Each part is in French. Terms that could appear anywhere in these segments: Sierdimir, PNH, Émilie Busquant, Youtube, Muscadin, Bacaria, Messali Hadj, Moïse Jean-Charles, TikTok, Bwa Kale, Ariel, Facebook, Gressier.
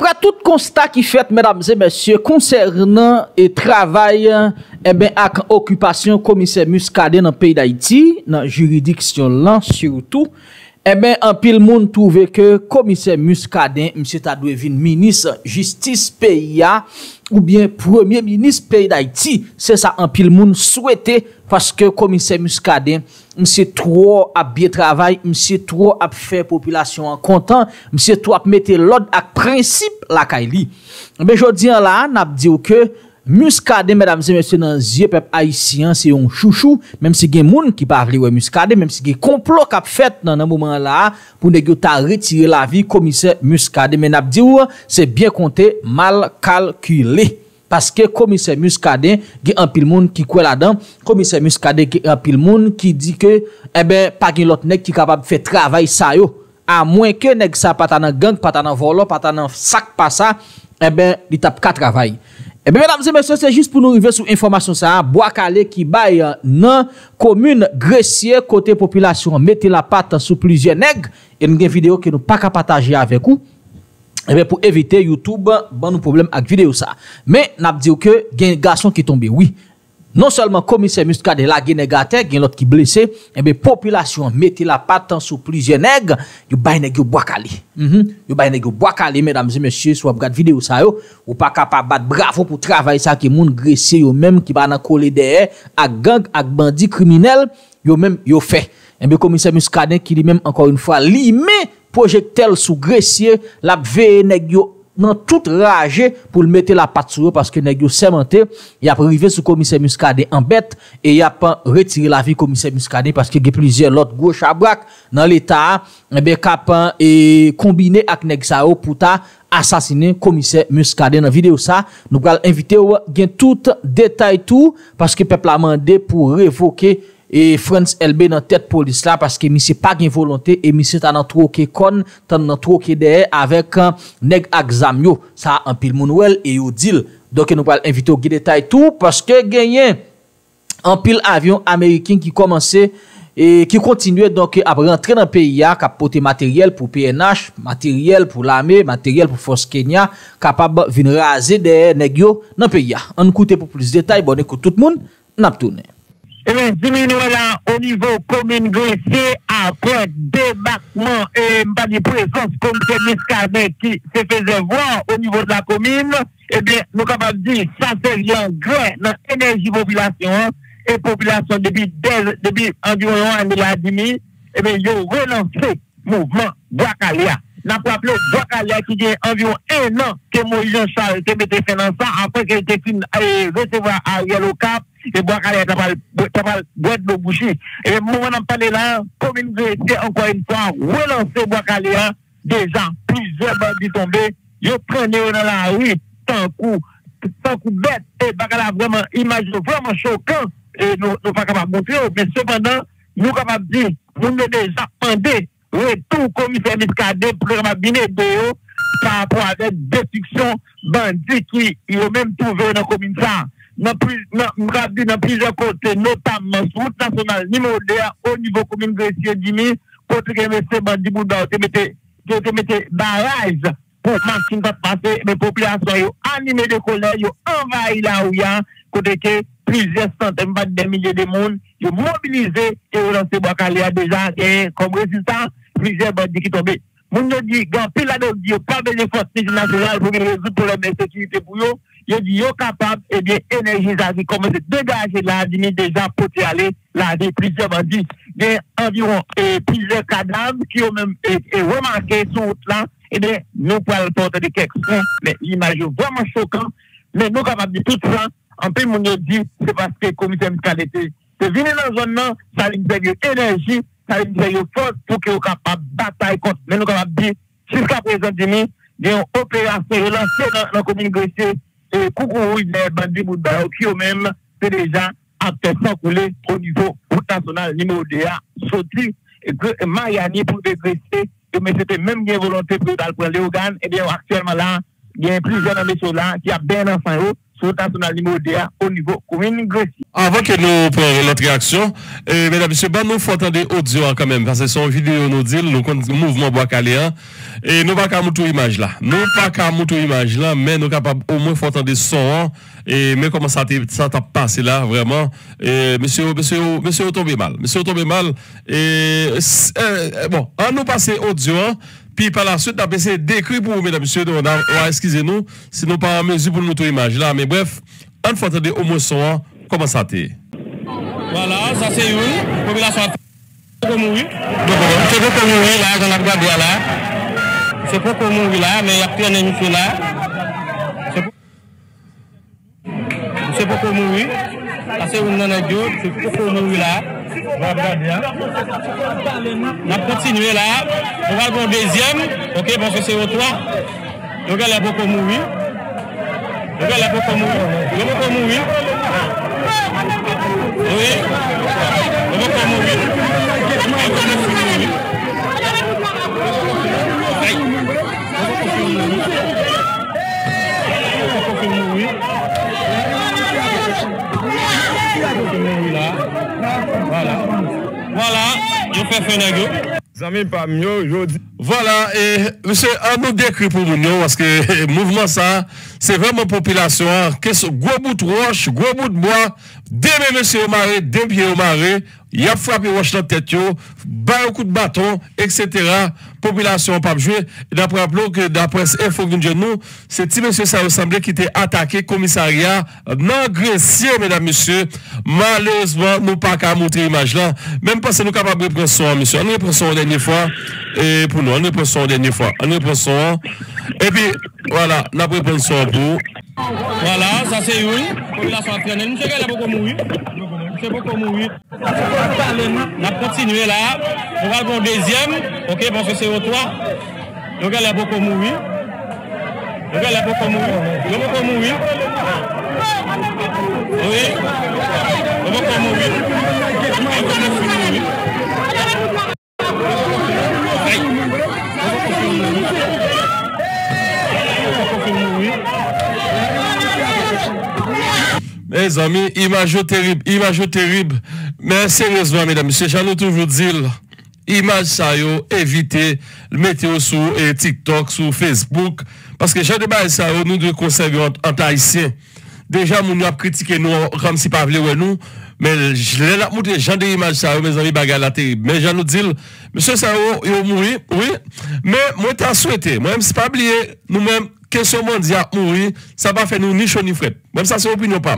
Après tout constat qui fait, mesdames et messieurs, concernant le travail, eh bien, avec occupation commissaire Muscadin dans le pays d'Haïti, dans la juridiction là, surtout, eh bien, un pile monde trouve que commissaire Muscadin, M. Tadouévine, ministre justice pays, ou bien premier ministre pays d'Haïti, c'est ça un pile monde souhaité, parce que commissaire Muscadin, monsieur trop a bien travail, monsieur trop a fait population en content, monsieur trop a mettre l'ordre à principe la Kaili. Mais je dis là, n'a dit que Muscadin, mesdames et messieurs, dans les yeux peuple haïtien, c'est un chouchou, même si il y a des gens qui parlent de Muscadin, même si il y a des complots qui ont fait dans un moment là, pour ne pas retirer la vie, commissaire Muscadin. Mais c'est bien compté, mal calculé. Parce que commissaire Muscadin, il y a un pile monde qui croit là-dedans, commissaire Muscadin, il y a un pile monde qui dit que, eh ben, pas qu'il y a l'autre nèg qui est capable de faire travail ça yo. À moins que nèg ça, pas dans gang, pas dans volant, pas dans sac, pas ça, eh ben, il tape qu'à travail. Eh bien, mesdames et messieurs, c'est juste pour nous arriver sur l'information ça. Bwa Kale qui baille dans commune Gressier, côté population, mettez la patte sous plusieurs nègres. Il y a une vidéo que nous pas qu'à partager avec vous. Eh bien, pour éviter YouTube, bon nous problème avec vidéo ça. Mais, n'a dit que, il y a un garçon qui est tombé, oui. Non seulement commissaire Muscadin là, il y a négatif, il y a l'autre qui blessé. Eh bien, population, mettez la patte sous plusieurs nègres, il y a des Bwa Kale. Il y a des Bwa Kale, mesdames et messieurs, si vous regardez vidéo ça, ou pas capable de bravo pour travailler ça, qui moun gressé, ou même qui va dans coller derrière, à gang, à bandit criminel, ou même, yo fait. Eh bien, commissaire Muscadin qui lui-même, encore une fois, limé, projectel sous Gressier, la veille nèg yo dans toute rage pour le mettre la patte sur eux parce que nèg yo sémenté, y a privé sous commissaire Muscadin en bête et y a pas retiré la vie commissaire Muscadin parce que y a plusieurs l'autre gros chabrak dans l'état et ben capan et combiné avec nèg sa yo pour ta assassiner commissaire Muscadin dans vidéo ça nous va inviter gen tout détail tout parce que peuple a mandé pour révoquer et France LB dans tête police là parce que monsieur pas gain volonté et monsieur t'en trop que con t'en trop que derrière avec nèg exam yo ça en pile moun wel et yo deal donc nous va inviter au détail tout parce que gagné en pile avion américain qui commençait et qui continuait donc à rentrer dans le pays à capoter matériel pour PNH, matériel pour l'armée, matériel pour force Kenya capable venir raser des nèg yo dans le pays. On écoute pour plus de détails, bon écoute tout le monde, n'a tourner. Eh bien, diminuer là au niveau commune Gressier après débarquement et pas de présence comme c'est Muscadin qui se faisait voir au niveau de la commune, eh bien, nous sommes capables de dire ça c'est un grain dans l'énergie population et population depuis environ 1,5 milliard, eh bien, ils ont relancé le mouvement Bwa Kale. Nous avons appelé Bwa Kale qui a environ 1 an que Moïse Jean-Charles a été fait dans ça après qu'il était fini de recevoir Ariel au Cap. Et Bwa Kale t'as pas boîte de boucher. Et moi, on en parle là, comme une vérité, encore une fois, relancer Bwa Kale, déjà, plusieurs bandits tombés, ils prennent dans la rue, tant coup bête, et Bwa Kale vraiment, image vraiment choquant, et nous ne pas capable de montrer, mais cependant, nous sommes capables de dire, nous sommes déjà pendés, retour commissaire Muscadin, pour le cabinet de eux, par rapport à des destructions bandits qui, ils ont même trouvé dans le commune ça. Dans plusieurs côtés, notamment sur route nationale numéro 2 au niveau commune de Sierdimir, côté que M. Bandi Bouddha te mette barrage pour machine de passer, mais population animée de colère, yo envahi la ouya, côté que plusieurs centaines de milliers de monde, yo mobilisé et yo lancé Bwa Kale déjà, et comme résultat, plusieurs bandits qui tombent. Moun yo dit, grand pile la dog, yo pas besoin de force nationale pour résoudre le problème de sécurité pour yo. Je dis, yo capable, eh bien, énergie, ça, qui commence à dégager la vie, déjà, pour y aller, la vie, plusieurs bandits. Il y a environ, plusieurs cadavres qui ont même, remarqué sur route là, eh bien, nous pouvons le porter de quelques points, mais l'image est vraiment choquante, mais nous capables de tout ça, en plus, nous dit, c'est parce que le commissaire Muscadin, c'est venu dans la zone là, ça lui donne énergie, ça lui donne force pour qu'il soit capable de batailler contre, mais nous capables de dire, jusqu'à présent, il y a une opération relancée dans la commune Gressier, et coucou, il y a des bandits qui ont même, c'est déjà, acteurs sans couler au niveau route nationale numéro 2 a sorti, et Mariani pour dégraisser, mais c'était même une volonté pour aller prendre les organes, et bien, actuellement là, il y a plusieurs gens là, qui a bien enfant, au niveau commune Grèce. Avant que nous prenions notre réaction, mesdames et messieurs, nous faut entendre audio quand même, parce que son vidéo nous dit le mouvement Bwa Kale. Et nous pas qu'à moutou image là. Nous pas qu'à moutou image là, mais nous capable au moins faut entendre son. Et mais comment ça t'a passé là vraiment? Et monsieur tombé mal. Monsieur tombé mal. Et bon, on nous passer audio. Puis par la suite, on a passé décrit pour vous, mesdames et messieurs, excusez-nous, sinon pas en mesure pour nous montrer l'image là. Mais bref, on faut attendre au moins son, comment ça t'est? Voilà, ça c'est une population à mourir. C'est beaucoup mourir là, dans la Bacaria là. C'est beaucoup mourir là, mais il y a plein de là. C'est beaucoup mourir. C'est beaucoup mourir là. On va continuer là, on va avoir un deuxième, ok, parce que c'est au toit. On va aller beaucoup mourir. On va aller beaucoup mourir. On va beaucoup mourir. Oui, on va beaucoup mourir. Voilà. Voilà, je fais Fenago. Amis parmi eux, voilà, et monsieur, on nous décrit pour nous, parce que mouvement ça, c'est vraiment population. Qu'est-ce que gros bout de roche, gros bout de bois, demain monsieur au marais, deux pieds au marais, il a frappé roche dans la tête, un coup de bâton, etc. Population pas jouer. D'après que d'après info que nous, c'est petit monsieur ça ressemblait qui était attaqué commissariat non grecier, mesdames messieurs. Malheureusement nous pas qu'à montrer image là, même pas si nous capable de prendre son monsieur. On reprend son dernière fois et pour nous on reprend son dernière fois. On reprend son et puis voilà, on reprend son pour voilà, ça c'est une population entraînée, nous c'est beaucoup mourir. C'est beaucoup mourir. On a continué là. On va avoir un deuxième. Ok, parce que c'est au toit. Donc elle a beaucoup mourir. Donc elle a beaucoup mourir. Il a beaucoup mourir. Oui. Il a beaucoup mourir. Il a beaucoup mourir. Mes amis, image terrible, image terrible. Mais sérieusement, mesdames, messieurs, j'en ai toujours dit, image ça yo, évitez, mettez-vous sur TikTok, sur Facebook, parce que j'ai débat ça yo, nous devons conserver en Haïtien. Déjà, nous avons critiqué nous, comme si pas voulait nous, mais je l'ai montré, j'en ai image ça yo, mes amis, bagarre la terrible. Mais j'en ai dit, monsieur ça yo, il a mouru, oui, mais moi, t'as souhaité, moi, même si pas oublié, nous-mêmes, question mondiale mourir, ça va faire nous ni chaud ni fret. Même ça, c'est opinion pas.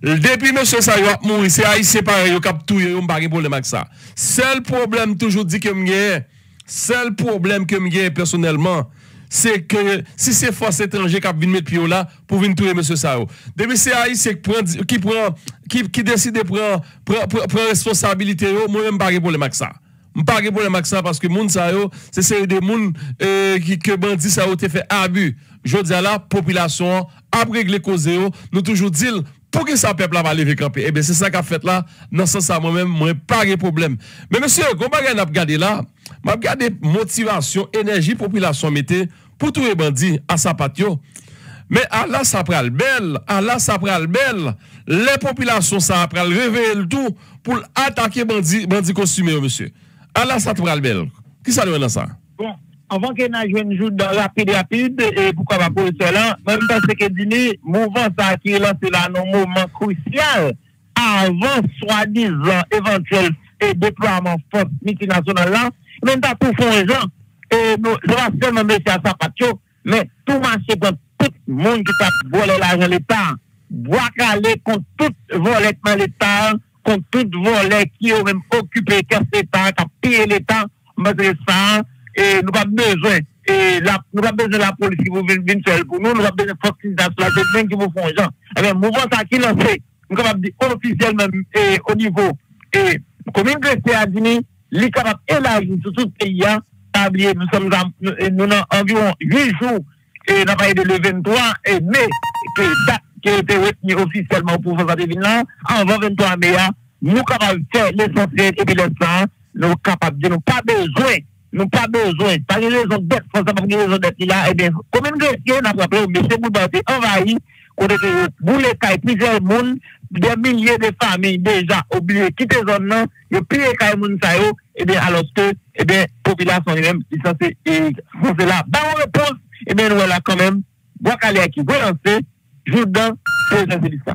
Depuis monsieur ça yo mourir, c'est haïtien pareil, yo cap tout yo, on pas de problème avec ça. Seul problème toujours dit que m'gay, seul problème que m'gay personnellement, c'est que si c'est force étrangère qui vient mettre pied là pour venir tuer monsieur ça yo. Depuis c'est haïtien qui décide de prendre responsabilité yo, moi même pas de problème avec ça. M'pas de problème avec ça parce que moun ça yo, c'est série de moun qui que bandit ça yo te fait abus. Je dis à la population, après régler cause, nous toujours dit, pour que ça peuple va lever camper. Eh bien, c'est ça qu'a fait là, dans ce sens à moi-même, moi, pas de problème. Mais monsieur, quand on a regardé là, on a regardé motivation, énergie, population, mettez, pour tous les bandits à sa patio. Mais Allah, ça pral belle, Allah, ça pral belle, les populations, ça pral réveiller le tout pour attaquer bandits costumés, monsieur. Allah, ça pral belle. Qui ça le dans ça? Avant qu'on a joué une joue rapide, et pourquoi pas pour cela, même parce que dîner, mouvement ça qui est lancé là, un moment crucial, avant soi-disant éventuel déploiement force multinationale là, même dans tout fond les gens, et nous, je seulement mettre à sa patio, mais tout marché contre tout le monde qui tape volé l'argent l'État, Bwa Kale contre tout volet dans l'État, contre tout volet qui ont même occupé l'État, qui a payé l'État, mettre ça, et nous avons besoin de la police qui vous vient seule pour nous, nous avons besoin de force qui vous font gens. Alors, mouvement ça qui lancé, nous sommes capables officiellement au niveau et commune Grèce à Dini, les capables élargis sur tout le pays, nous sommes environ 8 jours et dans le 23 mai, qui a été retenu officiellement pour vous en 23 mai, nous sommes capables de faire l'essentiel et puis l'instant, nous sommes capables de nous pas besoin. Nous pas besoin, pas de raison d'être, parce que nous avons raison d'être là, et bien, comme une question, on a rappelé, monsieur Boubati envahi, côté de bouler caille plusieurs monde, des milliers de familles déjà obligées quitter zone là, et plusieurs caille monde ça yo, et bien alors que et bien population même censée c'est là. Bah on réponse et bien voilà quand même Bwa Kale qui veut lancer Jourdan c'est ça.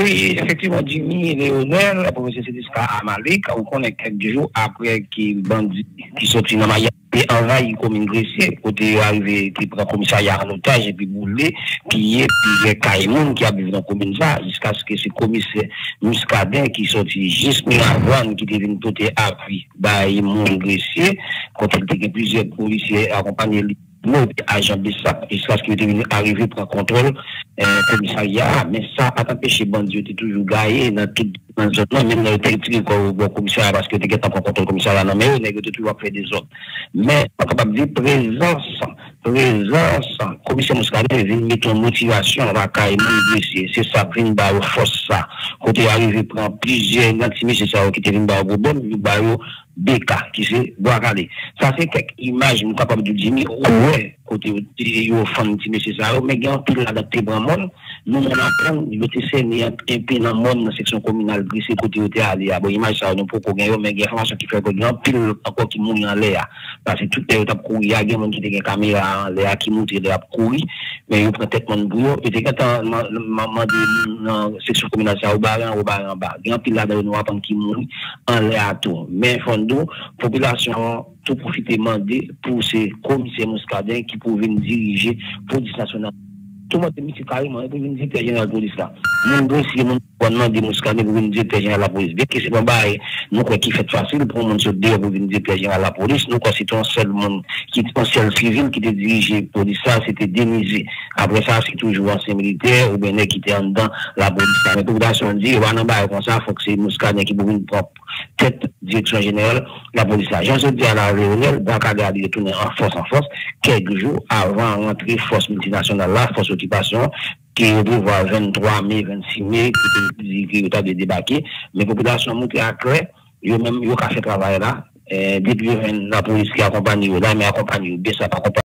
Oui, effectivement, Jimmy et Léonel, la province c'est jusqu'à Amalik, on connaît quelques jours après qui bandits qui sont dans Maya et envahi comme une grèce, côté arrivé qui prend commissariat en otage et puis boulé, pillé, puis Kaïmoun qui habite dans la commune jusqu'à ce que ce commissaire Muscadin qui sortit juste avant qui devient tout appui par mon grèce, quand il y a plusieurs policiers accompagnés. Nous, agents de ça, jusqu'à ce qu'ils soient arrivés pour un contrôle, commissariat, mais ça a empêché les bandits, ils étaient toujours gaillés dans tout le zone, même dans le territoire du commissariat, parce que tu étais en contrôle commissariat, non, mais ils étaient toujours après des autres. Mais, on est capable de dire présence, commissaire Muscadin, il vient mettre une motivation, on va carrément blesser, c'est ça, il vient de force ça. Quand il est arrivé, prend plusieurs intimistes, c'est ça, qui était venu de Bobon, il va Beka, qui c'est Bwa Kale. Ça fait quelques images, nous capables de dire, ouais, côté utilisé au fond, c'est ça, mais il y a un pile adapté dans le monde. Nous, on apprend, il y a un pile dans le monde, dans la section communale, c'est côté où tu es allé. Bon, image, ça, nous, pour qu'on ait, mais il y a un qui fait que nous, pile encore qui monte en l'air. Parce que tout le monde a couru, il y a des gens qui ont des caméras en l'air, qui montent, ils ont couru, mais ils prennent tête de bouillon. Et puis, quand maman de la section communale, ça, au bar en bas. Il y a un pile là-dedans, nous, apprend qui monte en l'air tout. Mais, population tout profiter mandé pour ces commissaires Muscadin qui pouvaient nous diriger police nationale. Tout le monde est mis carrément pour venir directeur général de la police là. Mon dossier, mon gouvernement des Muscadin pour venir directeur général de la police. Bien que c'est pas mal, nous croyons qu'il fait facile pour mon se dire pour venir directeur général de la police. Nous croyons que c'est un seul monde qui est un seul civil qui était dirigé pour dire ça, c'était dénisé. Après ça, c'est toujours ancien militaire ou bien qui était en dedans la police. Mais population dit, on va en bas comme ça, il faut que c'est Muscadin qui pour venir propre. Tête direction générale, la police. J'en ai dit à la Réunion, Bwa Kale est retourné en force, quelques jours avant l'entrée force multinationale, la force occupation, qui est ouvert 23 mai, 26 mai, qui est au de débarquer. Mais la population montée à clé, ils ont même fait travail là. Depuis la police qui accompagne, là, mais accompagne, bien ça, pas accompagne.